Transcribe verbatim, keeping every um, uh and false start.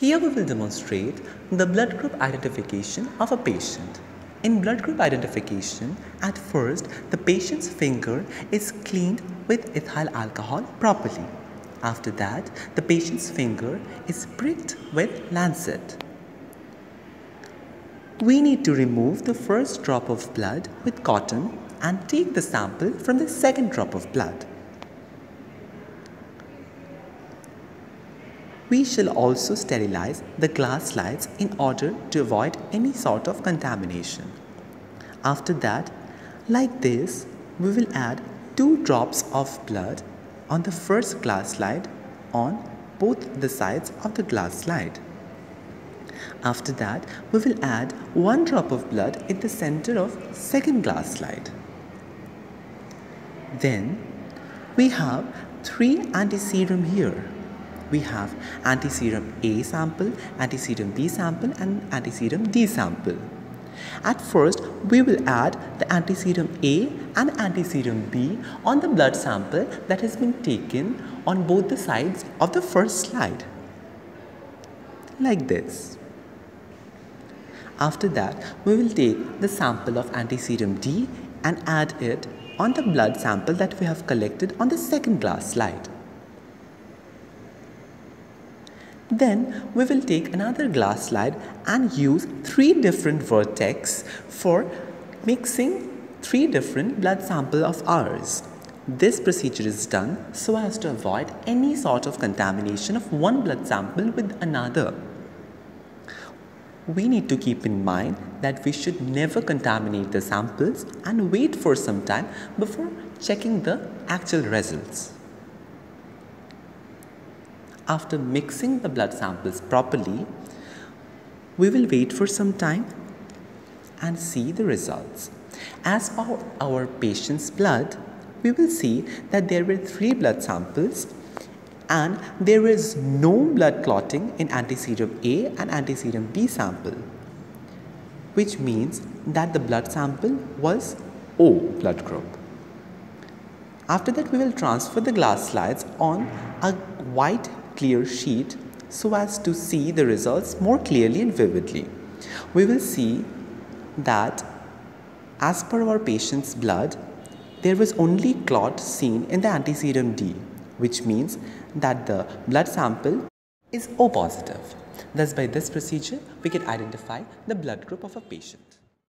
Here we will demonstrate the blood group identification of a patient. In blood group identification, at first, the patient's finger is cleaned with ethyl alcohol properly. After that, the patient's finger is pricked with lancet. We need to remove the first drop of blood with cotton and take the sample from the second drop of blood. We shall also sterilize the glass slides in order to avoid any sort of contamination. After that, like this, we will add two drops of blood on the first glass slide on both the sides of the glass slide. After that, we will add one drop of blood in the center of second glass slide. Then, we have three antiserum here. We have antiserum A sample, antiserum B sample and antiserum D sample. At first, we will add the antiserum A and antiserum B on the blood sample that has been taken on both the sides of the first slide, like this. After that, we will take the sample of antiserum D and add it on the blood sample that we have collected on the second glass slide. Then we will take another glass slide and use three different vertex for mixing three different blood samples of ours. This procedure is done so as to avoid any sort of contamination of one blood sample with another. We need to keep in mind that we should never contaminate the samples and wait for some time before checking the actual results. After mixing the blood samples properly, we will wait for some time and see the results. As for our patient's blood, we will see that there were three blood samples and there is no blood clotting in antiserum A and antiserum B sample, which means that the blood sample was O blood group. After that, we will transfer the glass slides on a white clear sheet so as to see the results more clearly and vividly. We will see that as per our patient's blood, there was only clot seen in the antiserum D, which means that the blood sample is O positive. Thus, by this procedure, we can identify the blood group of a patient.